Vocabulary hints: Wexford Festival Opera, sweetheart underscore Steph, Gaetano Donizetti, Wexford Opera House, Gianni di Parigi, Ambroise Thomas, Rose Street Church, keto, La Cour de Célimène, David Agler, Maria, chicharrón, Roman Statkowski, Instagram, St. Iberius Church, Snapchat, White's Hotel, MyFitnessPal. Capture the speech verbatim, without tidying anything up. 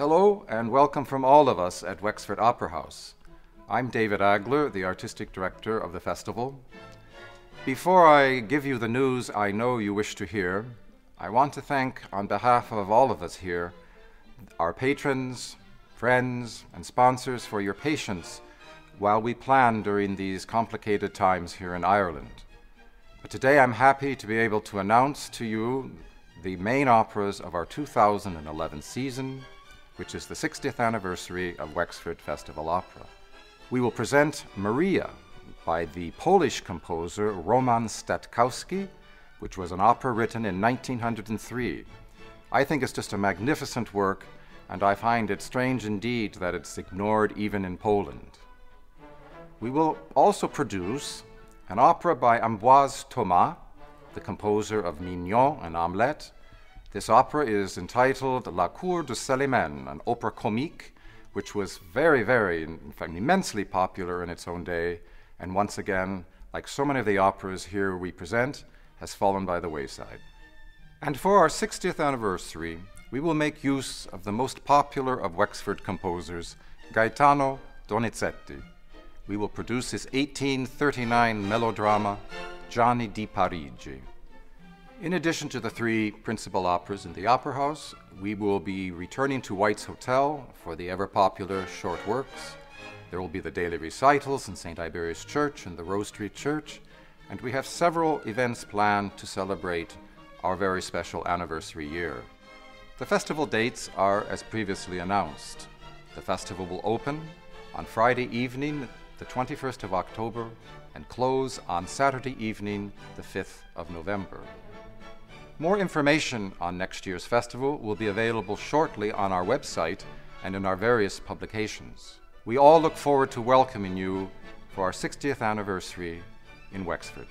Hello and welcome from all of us at Wexford Opera House. I'm David Agler, the Artistic Director of the festival. Before I give you the news I know you wish to hear, I want to thank, on behalf of all of us here, our patrons, friends, and sponsors for your patience while we plan during these complicated times here in Ireland. But today I'm happy to be able to announce to you the main operas of our two thousand eleven season, which is the sixtieth anniversary of Wexford Festival Opera. We will present Maria by the Polish composer Roman Statkowski, which was an opera written in nineteen hundred three. I think it's just a magnificent work, and I find it strange indeed that it's ignored even in Poland. We will also produce an opera by Ambroise Thomas, the composer of Mignon and Hamlet. This opera is entitled La Cour de Célimène, an opera comique, which was very, very, in fact, immensely popular in its own day, and once again, like so many of the operas here we present, has fallen by the wayside. And for our sixtieth anniversary, we will make use of the most popular of Wexford composers, Gaetano Donizetti. We will produce his eighteen thirty-nine melodrama, Gianni di Parigi. In addition to the three principal operas in the Opera House, we will be returning to White's Hotel for the ever-popular short works. There will be the daily recitals in Saint Iberius Church and the Rose Street Church, and we have several events planned to celebrate our very special anniversary year. The festival dates are as previously announced. The festival will open on Friday evening, the twenty-first of October, and close on Saturday evening, the fifth of November. More information on next year's festival will be available shortly on our website and in our various publications. We all look forward to welcoming you for our sixtieth anniversary in Wexford.